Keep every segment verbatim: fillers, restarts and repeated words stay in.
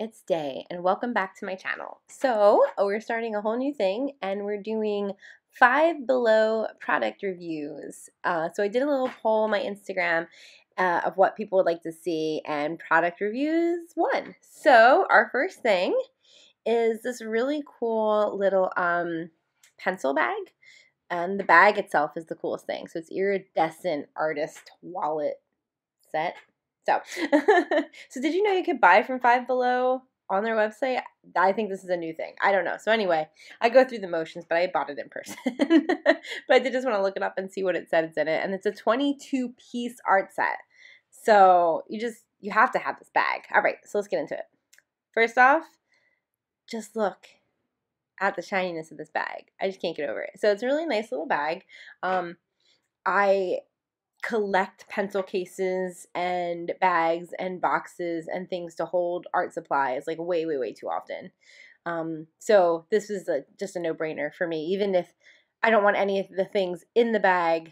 it's Day, and welcome back to my channel. So we're starting a whole new thing, and we're doing Five Below product reviews. Uh, so I did a little poll on my Instagram uh, of what people would like to see, and product reviews won. So our first thing is this really cool little um, pencil bag, and the bag itself is the coolest thing. So it's iridescent artist wallet set. So, so did you know you could buy from Five Below on their website? I think this is a new thing. I don't know. So anyway, I go through the motions, but I bought it in person. But I did just want to look it up and see what it said in it. And it's a twenty-two piece art set. So you just, you have to have this bag. All right, so let's get into it. First off, just look at the shininess of this bag. I just can't get over it. So it's a really nice little bag. Um, I collect pencil cases and bags and boxes and things to hold art supplies like way, way, way too often. Um, so this is a, just a no-brainer for me, even if I don't want any of the things in the bag,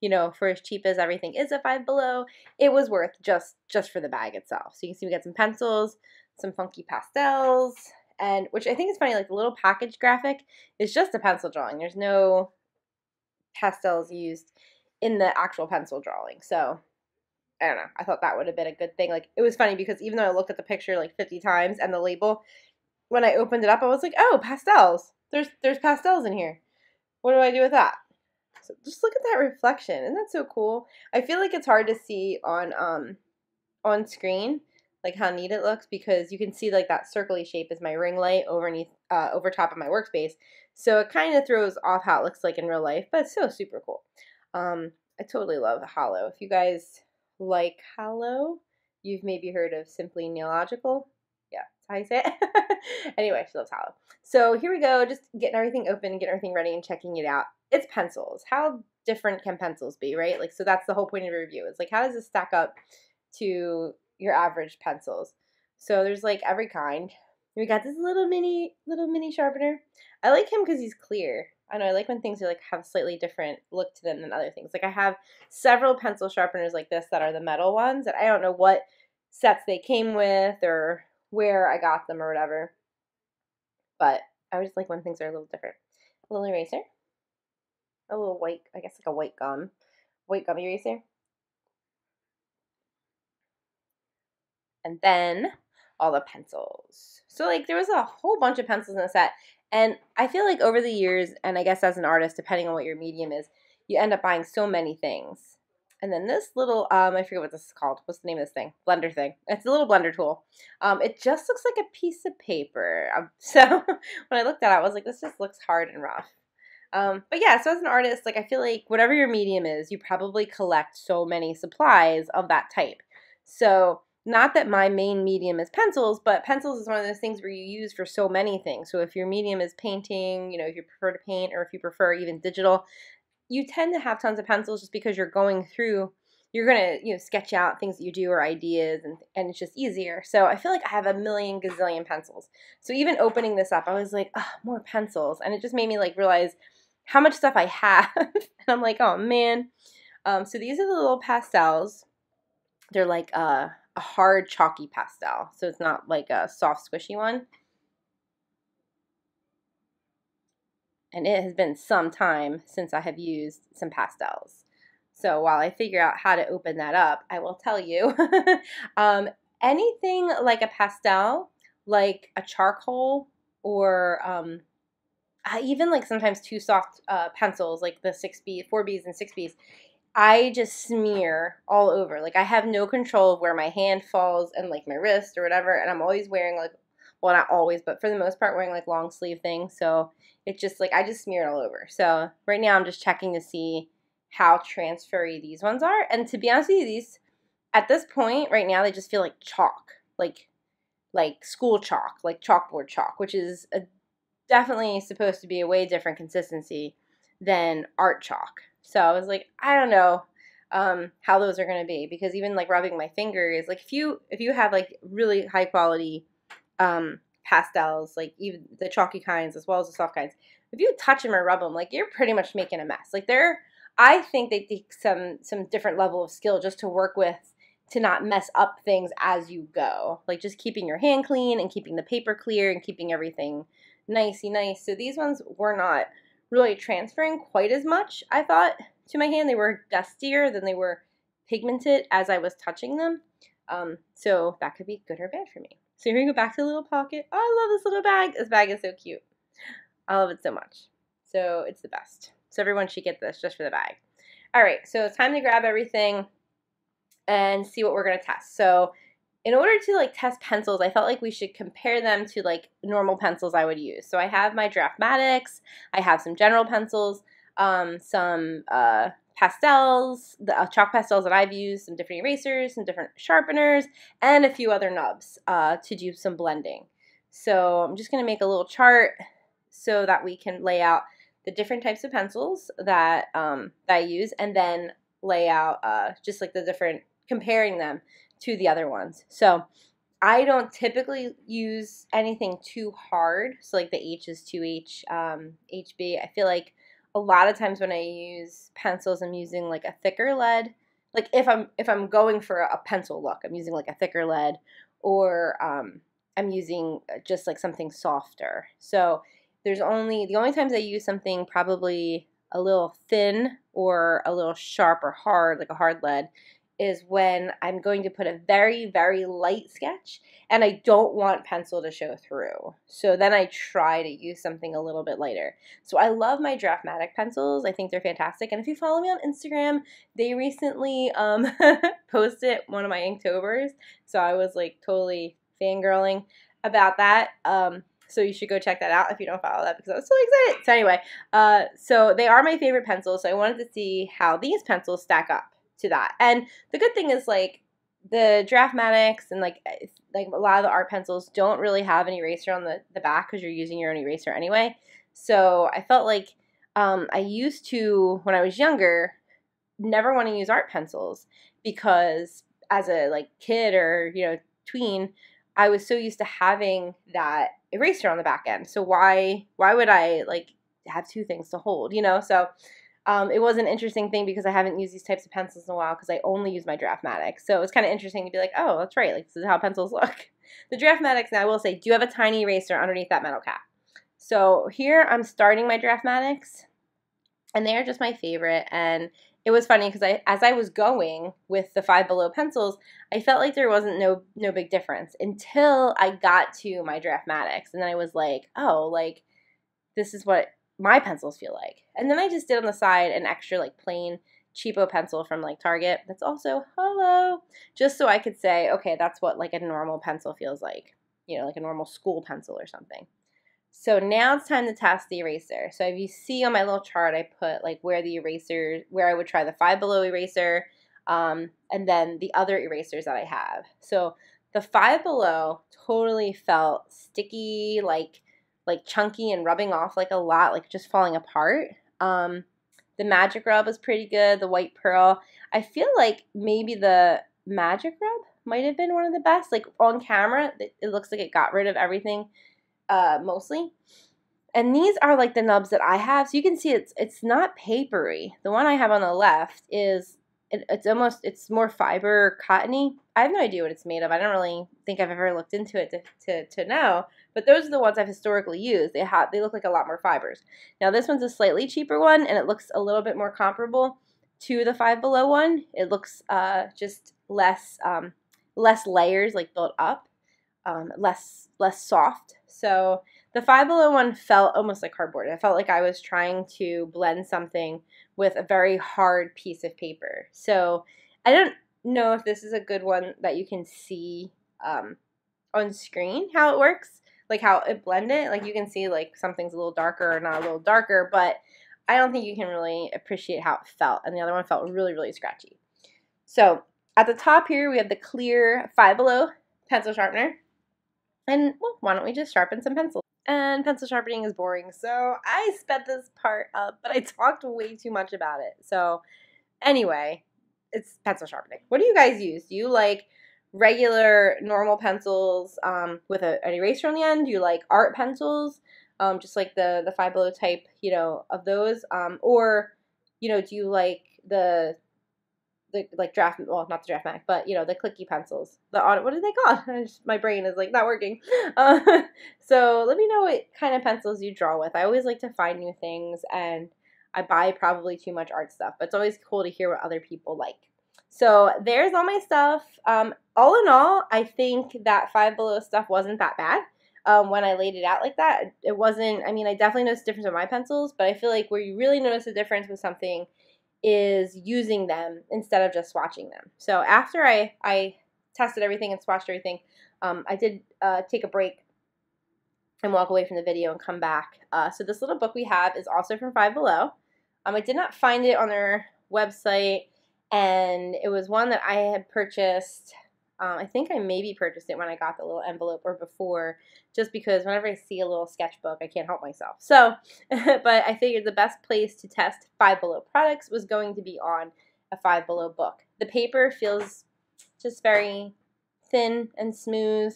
you know, for as cheap as everything is at Five Below, it was worth just, just for the bag itself. So you can see we got some pencils, some funky pastels, and which I think is funny, like the little package graphic is just a pencil drawing. There's no pastels used in the actual pencil drawing. So I don't know, I thought that would have been a good thing. Like, it was funny because even though I looked at the picture like fifty times and the label, when I opened it up, I was like, oh, pastels. There's there's pastels in here. What do I do with that? So just look at that reflection. Isn't that so cool? I feel like it's hard to see on um on screen like how neat it looks, because you can see like that circly shape is my ring light overneath uh over top of my workspace. So it kind of throws off how it looks like in real life, but it's so super cool. Um, I totally love hollow. If you guys like hollow, you've maybe heard of Simply Nailogical. Yeah, that's how you say it. Anyway, she loves hollow. So here we go, just getting everything open, getting everything ready, and checking it out. It's pencils. How different can pencils be, right? Like, so that's the whole point of a review. It's like, how does this stack up to your average pencils? So there's like every kind. We got this little mini, little mini sharpener. I like him because he's clear. I know, I like when things are like have a slightly different look to them than other things. Like, I have several pencil sharpeners like this that are the metal ones that I don't know what sets they came with or where I got them or whatever. But I just like when things are a little different. A little eraser. A little white, I guess like a white gum. White gum eraser. And then all the pencils. So like there was a whole bunch of pencils in the set. And I feel like over the years, and I guess as an artist, depending on what your medium is, you end up buying so many things. And then this little, um, I forget what this is called. What's the name of this thing? Blender thing. It's a little blender tool. Um, it just looks like a piece of paper. Um, so when I looked at it, I was like, this just looks hard and rough. Um, but yeah, so as an artist, like I feel like whatever your medium is, you probably collect so many supplies of that type. So not that my main medium is pencils, but pencils is one of those things where you use for so many things. So if your medium is painting, you know, if you prefer to paint, or if you prefer even digital, you tend to have tons of pencils just because you're going through, you're going to, you know, sketch out things that you do or ideas, and, and it's just easier. So I feel like I have a million gazillion pencils. So even opening this up, I was like, oh, more pencils. And it just made me like realize how much stuff I have. And I'm like, oh man. Um, so these are the little pastels. They're like, uh, a hard chalky pastel, so it's not like a soft squishy one, and it has been some time since I have used some pastels, so while I figure out how to open that up, I will tell you. um, anything like a pastel, like a charcoal, or um, even like sometimes too soft uh, pencils like the six B, four Bs and six Bs, I just smear all over. Like, I have no control of where my hand falls and like my wrist or whatever, and I'm always wearing like, well, not always, but for the most part wearing like long sleeve things, so it's just like I just smear it all over. So right now I'm just checking to see how transfery these ones are, and to be honest with you, these at this point right now they just feel like chalk, like like school chalk, like chalkboard chalk, which is a, definitely supposed to be a way different consistency than art chalk. So I was like, I don't know um, how those are going to be, because even like rubbing my fingers, like if you, if you have like really high quality um, pastels, like even the chalky kinds as well as the soft kinds, if you touch them or rub them, like you're pretty much making a mess. Like they're, I think they take some, some different level of skill just to work with to not mess up things as you go. Like just keeping your hand clean and keeping the paper clear and keeping everything nicey nice. So these ones were not really transferring quite as much, I thought, to my hand. They were dustier than they were pigmented as I was touching them. Um, so that could be good or bad for me. So here we go back to the little pocket. Oh, I love this little bag. This bag is so cute. I love it so much. So it's the best. So everyone should get this just for the bag. All right, so it's time to grab everything and see what we're gonna test. So in order to like test pencils, I felt like we should compare them to like normal pencils I would use. So I have my Draftmatics, I have some general pencils, um, some uh, pastels, the uh, chalk pastels that I've used, some different erasers, some different sharpeners, and a few other nubs uh, to do some blending. So I'm just gonna make a little chart so that we can lay out the different types of pencils that, um, that I use, and then lay out uh, just like the different, comparing them to the other ones. So I don't typically use anything too hard. So like the H is two H, um, H B. I feel like a lot of times when I use pencils, I'm using like a thicker lead. Like if I'm, if I'm going for a pencil look, I'm using like a thicker lead, or um, I'm using just like something softer. So there's only, the only times I use something probably a little thin or a little sharp or hard, like a hard lead, is when I'm going to put a very, very light sketch and I don't want pencil to show through. So then I try to use something a little bit lighter. So I love my Draftmatic pencils. I think they're fantastic. And if you follow me on Instagram, they recently um, posted one of my Inktobers. So I was like totally fangirling about that. Um, So you should go check that out if you don't follow that, because I was so excited. So anyway, uh, so they are my favorite pencils. So I wanted to see how these pencils stack up to that. And the good thing is like the Draftmatics and like like a lot of the art pencils don't really have an eraser on the, the back, because you're using your own eraser anyway. So I felt like um, I used to, when I was younger, never want to use art pencils, because as a like kid or, you know, tween, I was so used to having that eraser on the back end. So why why would I like have two things to hold, you know? So um, it was an interesting thing, because I haven't used these types of pencils in a while, because I only use my Draftmatic. So it was kind of interesting to be like, oh, that's right, like this is how pencils look. The Draftmatics, now I will say, do have a tiny eraser underneath that metal cap. So here I'm starting my Draftmatics, and they are just my favorite. And it was funny, because I, as I was going with the Five Below pencils, I felt like there wasn't no no big difference until I got to my Draftmatics, and then I was like, oh, like this is what my pencils feel like. And then I just did on the side an extra like plain cheapo pencil from like Target that's also hollow, just so I could say, okay, that's what like a normal pencil feels like, you know, like a normal school pencil or something. So now it's time to test the eraser. So if you see on my little chart, I put like where the eraser, where I would try the Five Below eraser, um, and then the other erasers that I have. So the Five Below totally felt sticky, like like chunky and rubbing off like a lot, like just falling apart. Um, the Magic Rub was pretty good, the White Pearl. I feel like maybe the Magic Rub might have been one of the best. Like on camera, it looks like it got rid of everything. Uh, mostly. And these are like the nubs that I have. So you can see it's it's not papery. The one I have on the left is, it, it's almost, it's more fiber, cottony. I have no idea what it's made of. I don't really think I've ever looked into it to, to, to know. But those are the ones I've historically used. They have, they look like a lot more fibers. Now this one's a slightly cheaper one, and it looks a little bit more comparable to the Five Below one. It looks uh, just less, um, less layers like built up, um, less, less soft. So the Five Below one felt almost like cardboard. It felt like I was trying to blend something with a very hard piece of paper. So I don't know if this is a good one that you can see um, on screen how it works, like how it blended. Like you can see like something's a little darker or not a little darker, but I don't think you can really appreciate how it felt. And the other one felt really, really scratchy. So at the top here, we have the clear Five Below pencil sharpener. And well, why don't we just sharpen some pencils? And pencil sharpening is boring, so I sped this part up, but I talked way too much about it. So anyway, it's pencil sharpening. What do you guys use? Do you like regular normal pencils um, with a, an eraser on the end? Do you like art pencils, um, just like the, the Five Below type, you know, of those? Um, or, you know, do you like the the, like draft, well, not the Draftmatic, but, you know, the clicky pencils. The auto, what are they called? Just, my brain is, like, not working. Uh, so let me know what kind of pencils you draw with. I always like to find new things, and I buy probably too much art stuff, but it's always cool to hear what other people like. So there's all my stuff. Um, all in all, I think that Five Below stuff wasn't that bad. Um, when I laid it out like that, it wasn't, I mean, I definitely noticed the difference with my pencils, but I feel like where you really notice a difference with something is using them instead of just swatching them. So after I, I tested everything and swatched everything, um, I did uh, take a break and walk away from the video and come back. Uh, so this little book we have is also from Five Below. Um, I did not find it on their website, and it was one that I had purchased. Um, I think I maybe purchased it when I got the little envelope or before, just because whenever I see a little sketchbook, I can't help myself. So, but I figured the best place to test Five Below products was going to be on a Five Below book. The paper feels just very thin and smooth.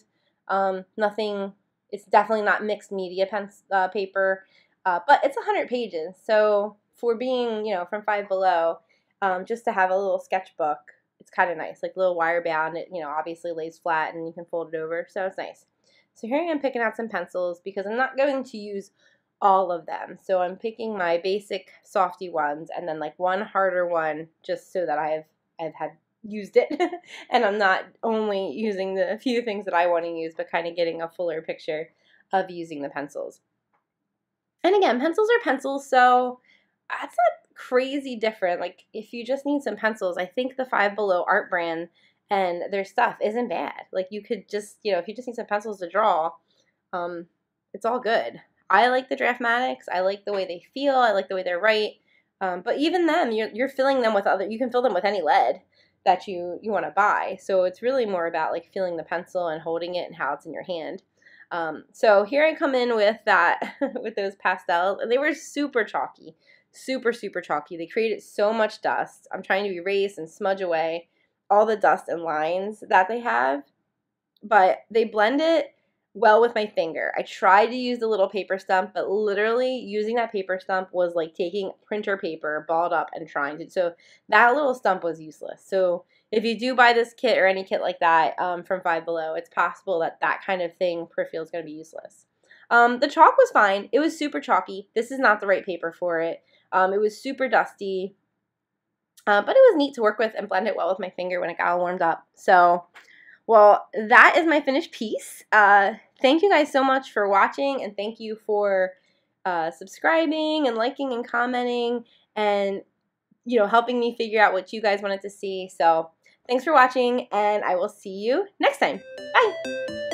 Um, nothing, it's definitely not mixed media pen, uh, paper, uh, but it's one hundred pages. So for being, you know, from Five Below, um, just to have a little sketchbook, it's kind of nice, like little wire bound. It, you know, obviously lays flat and you can fold it over, so it's nice. So here I am picking out some pencils because I'm not going to use all of them. So I'm picking my basic softy ones and then like one harder one just so that I've I've had used it and I'm not only using the few things that I want to use, but kind of getting a fuller picture of using the pencils. And again, pencils are pencils, so that's not crazy different. Like if you just need some pencils, I think the Five Below art brand and their stuff isn't bad. Like you could just, you know, if you just need some pencils to draw, um, it's all good. I like the Draftmatics. I like the way they feel. I like the way they're right. Um, but even them, you're, you're filling them with other, you can fill them with any lead that you, you want to buy. So it's really more about like feeling the pencil and holding it and how it's in your hand. Um, so here I come in with that, with those pastels, and they were super chalky. Super, super chalky. They created so much dust. I'm trying to erase and smudge away all the dust and lines that they have, but they blend it well with my finger. I tried to use the little paper stump, but literally using that paper stump was like taking printer paper, balled up, and trying to. So that little stump was useless. So if you do buy this kit or any kit like that um, from Five Below, it's possible that that kind of thing per feel is going to be useless. Um, the chalk was fine. It was super chalky. This is not the right paper for it. Um, it was super dusty, uh, but it was neat to work with and blend it well with my finger when it got all warmed up. So, well, that is my finished piece. Uh, thank you guys so much for watching, and thank you for uh, subscribing and liking and commenting and, you know, helping me figure out what you guys wanted to see. So thanks for watching, and I will see you next time. Bye!